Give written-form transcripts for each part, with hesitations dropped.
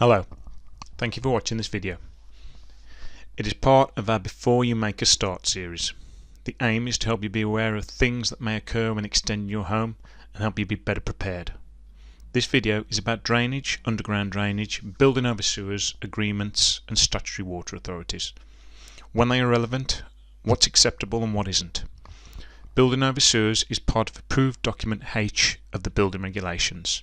Hello, thank you for watching this video. It is part of our Before You Make a Start series. The aim is to help you be aware of things that may occur when extending your home and help you be better prepared. This video is about drainage, underground drainage, building over sewers, agreements and statutory water authorities. When they are relevant, what's acceptable and what isn't. Building over sewers is part of Approved Document H of the Building Regulations.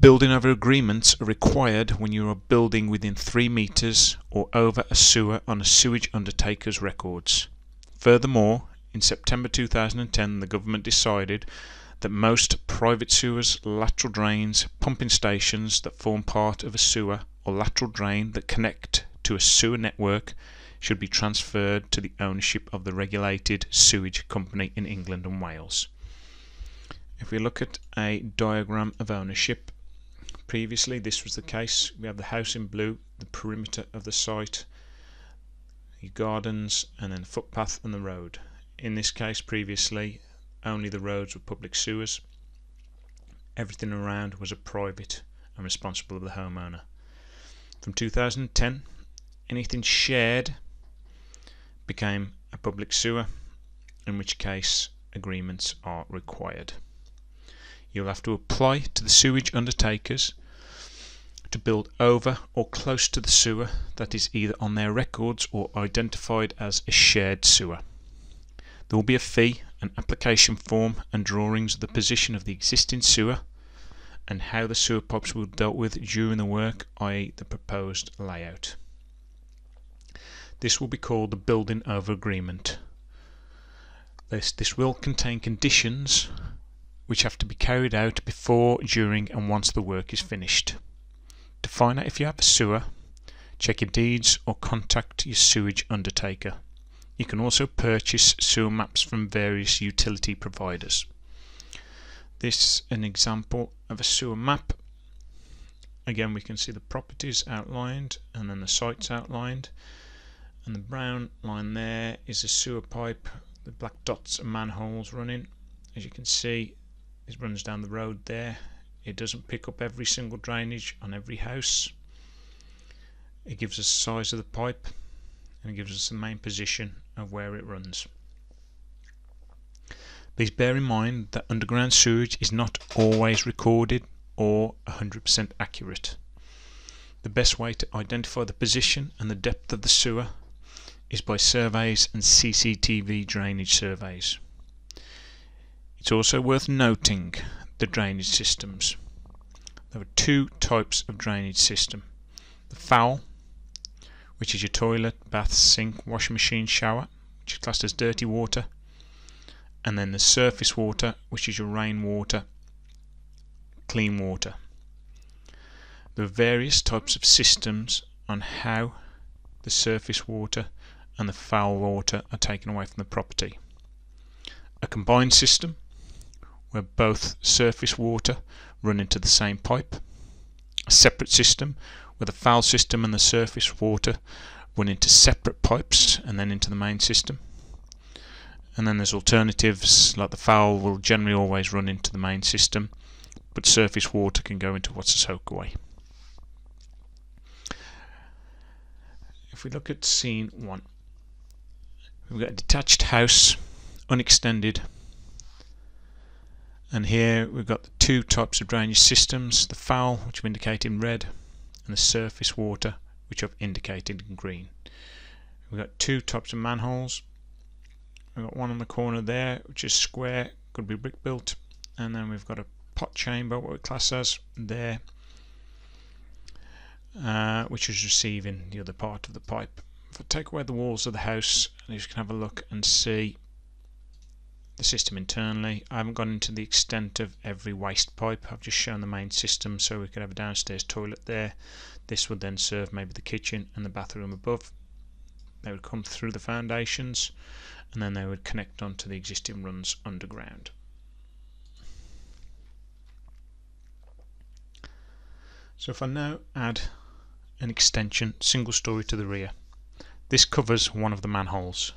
Building over agreements are required when you are building within 3 metres or over a sewer on a sewage undertaker's records. Furthermore, in September 2010 the government decided that most private sewers, lateral drains, pumping stations that form part of a sewer or lateral drain that connect to a sewer network should be transferred to the ownership of the regulated sewage company in England and Wales. If we look at a diagram of ownership, previously this was the case. We have the house in blue, the perimeter of the site, the gardens and then footpath and the road. In this case previously only the roads were public sewers. Everything around was a private and responsible of the homeowner. From 2010 anything shared became a public sewer, in which case agreements are required. You'll have to apply to the sewage undertakers to build over or close to the sewer that is either on their records or identified as a shared sewer. There will be a fee, an application form and drawings of the position of the existing sewer and how the sewer pipes will be dealt with during the work, i.e. the proposed layout. This will be called the building over agreement. This will contain conditions which have to be carried out before, during and once the work is finished. To find out if you have a sewer, check your deeds or contact your sewage undertaker. You can also purchase sewer maps from various utility providers. This is an example of a sewer map. Again, we can see the properties outlined and then the sites outlined, and the brown line there is a sewer pipe, the black dots are manholes running. As you can see, it runs down the road there. It doesn't pick up every single drainage on every house. It gives us the size of the pipe and it gives us the main position of where it runs. Please bear in mind that underground sewage is not always recorded or 100% accurate. The best way to identify the position and the depth of the sewer is by surveys and CCTV drainage surveys. It's also worth noting the drainage systems. There are 2 types of drainage system. The foul, which is your toilet, bath, sink, washing machine, shower, which is classed as dirty water, and then the surface water, which is your rainwater, clean water. There are various types of systems on how the surface water and the foul water are taken away from the property. A combined system, where both surface water run into the same pipe. A separate system, where the foul system and the surface water run into separate pipes and then into the main system. And then there's alternatives, like the foul will generally always run into the main system, but surface water can go into what's a soakaway. If we look at scene 1, we've got a detached house, unextended, and here we've got the 2 types of drainage systems, the foul, which I've indicated in red, and the surface water, which I've indicated in green. We've got 2 types of manholes. We've got one on the corner there, which is square, could be brick built, and then we've got a pot chamber, what we class as there, which is receiving the other part of the pipe. If I take away the walls of the house, you can have a look and see the system internally. I haven't gone into the extent of every waste pipe, I've just shown the main system, so we could have a downstairs toilet there. This would then serve maybe the kitchen and the bathroom above. They would come through the foundations and then they would connect onto the existing runs underground. So if I now add an extension, single story to the rear, this covers one of the manholes.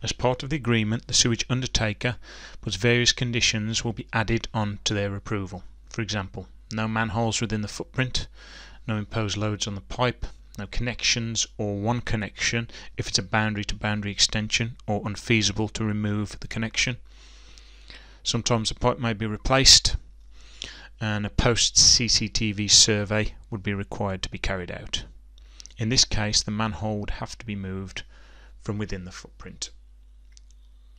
As part of the agreement, the sewage undertaker puts various conditions will be added on to their approval. For example, No manholes within the footprint, no imposed loads on the pipe, no connections or one connection if it's a boundary to boundary extension or unfeasible to remove the connection. Sometimes the pipe may be replaced and a post CCTV survey would be required to be carried out. In this case the manhole would have to be moved from within the footprint.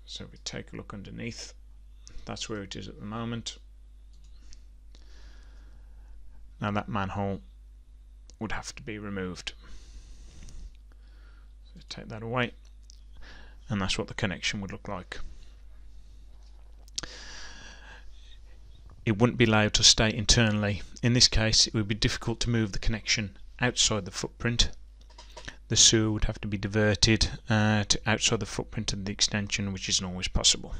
So if we take a look underneath, that's where it is at the moment. Now that manhole would have to be removed. So take that away, and that's what the connection would look like. It wouldn't be allowed to stay internally. In this case it would be difficult to move the connection outside the footprint. The sewer would have to be diverted to outside the footprint of the extension, which isn't always possible.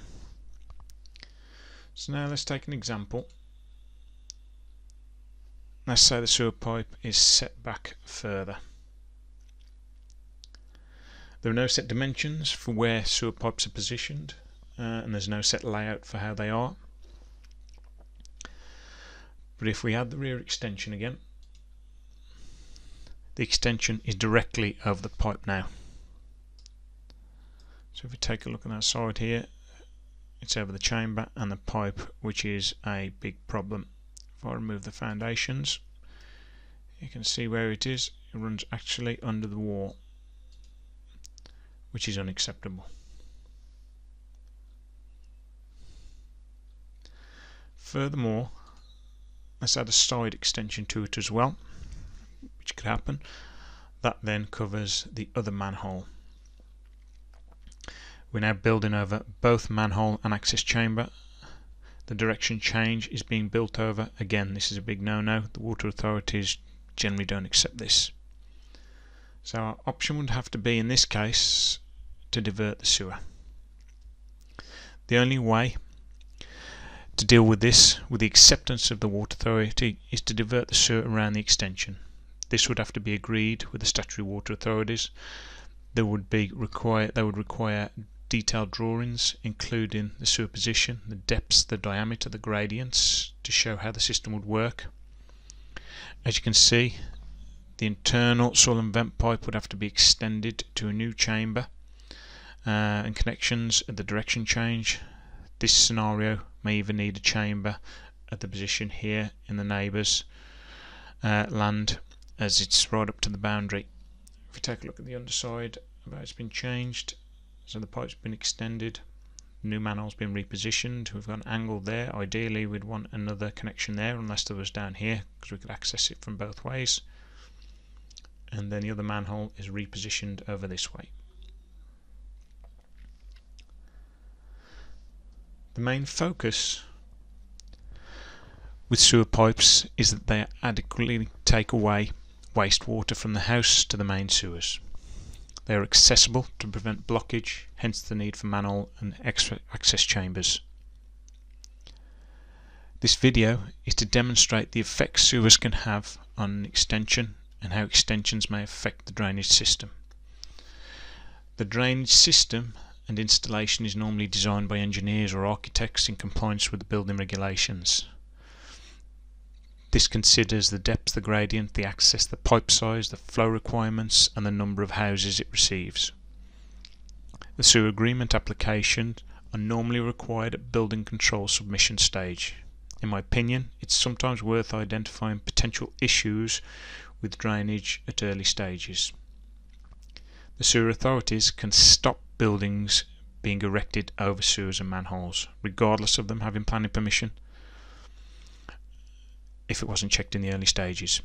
So now let's take an example. Let's say the sewer pipe is set back further. There are no set dimensions for where sewer pipes are positioned, and there's no set layout for how they are. But if we add the rear extension again, the extension is directly over the pipe now. So if we take a look at that side here, it's over the chamber and the pipe, which is a big problem. If I remove the foundations, you can see where it is. It runs actually under the wall, which is unacceptable. Furthermore, let's add a side extension to it as well, which could happen. That then covers the other manhole. We're now building over both manhole and access chamber. The direction change is being built over. Again, this is a big no-no. The water authorities generally don't accept this. So our option would have to be, in this case, to divert the sewer. The only way to deal with this, with the acceptance of the water authority, is to divert the sewer around the extension. This would have to be agreed with the statutory water authorities. They would require detailed drawings including the sewer position, the depths, the diameter, the gradients, to show how the system would work. As you can see, the internal soil and vent pipe would have to be extended to a new chamber and connections at the direction change. This scenario may even need a chamber at the position here in the neighbour's land, as it's right up to the boundary. If we take a look at the underside, it's been changed. So the pipe's been extended, new manhole's been repositioned, we've got an angle there. Ideally we'd want another connection there, unless there was down here, because we could access it from both ways. And then the other manhole is repositioned over this way. The main focus with sewer pipes is that they adequately take away wastewater from the house to the main sewers. They are accessible to prevent blockage, hence the need for manhole and extra access chambers. This video is to demonstrate the effects sewers can have on an extension and how extensions may affect the drainage system. The drainage system and installation is normally designed by engineers or architects in compliance with the building regulations. This considers the depth, the gradient, the access, the pipe size, the flow requirements and the number of houses it receives. The sewer agreement applications are normally required at building control submission stage. In my opinion, it's sometimes worth identifying potential issues with drainage at early stages. The sewer authorities can stop buildings being erected over sewers and manholes, regardless of them having planning permission, if it wasn't checked in the early stages.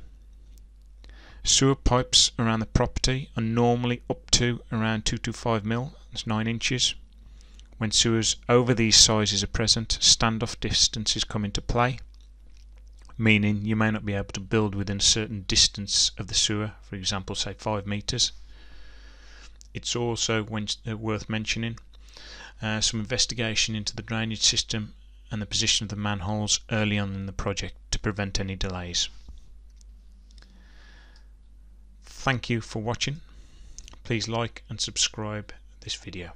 Sewer pipes around the property are normally up to around 225 mm, that's 9 inches. When sewers over these sizes are present, standoff distances come into play, meaning you may not be able to build within a certain distance of the sewer, for example say 5 metres. It's also worth mentioning some investigation into the drainage system and the position of the manholes early on in the project to prevent any delays. Thank you for watching. Please like and subscribe this video.